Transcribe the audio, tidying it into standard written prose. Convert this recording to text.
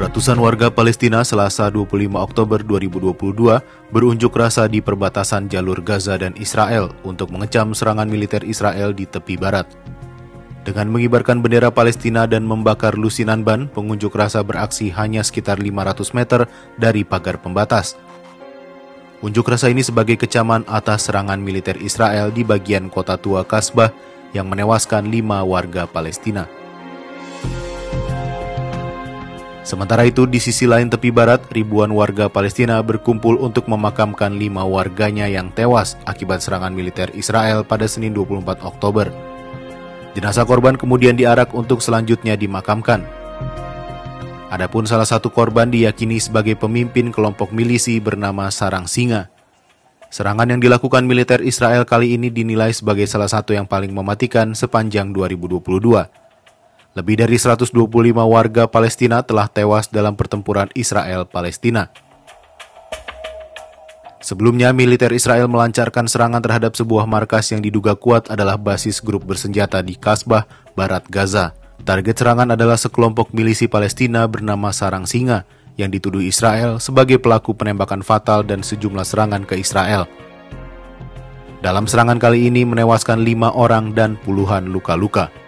Ratusan warga Palestina Selasa 25 Oktober 2022 berunjuk rasa di perbatasan jalur Gaza dan Israel untuk mengecam serangan militer Israel di Tepi Barat. Dengan mengibarkan bendera Palestina dan membakar lusinan ban, pengunjuk rasa beraksi hanya sekitar 500 meter dari pagar pembatas. Unjuk rasa ini sebagai kecaman atas serangan militer Israel di bagian kota tua Kasbah yang menewaskan 5 warga Palestina. Sementara itu, di sisi lain Tepi Barat, ribuan warga Palestina berkumpul untuk memakamkan 5 warganya yang tewas akibat serangan militer Israel pada Senin 24 Oktober. Jenazah korban kemudian diarak untuk selanjutnya dimakamkan. Adapun salah satu korban diyakini sebagai pemimpin kelompok milisi bernama Sarang Singa. Serangan yang dilakukan militer Israel kali ini dinilai sebagai salah satu yang paling mematikan sepanjang 2022. Lebih dari 125 warga Palestina telah tewas dalam pertempuran Israel-Palestina. Sebelumnya, militer Israel melancarkan serangan terhadap sebuah markas yang diduga kuat adalah basis grup bersenjata di Kasbah, barat Gaza. Target serangan adalah sekelompok milisi Palestina bernama Sarang Singa yang dituduh Israel sebagai pelaku penembakan fatal dan sejumlah serangan ke Israel. Dalam serangan kali ini menewaskan 5 orang dan puluhan luka-luka.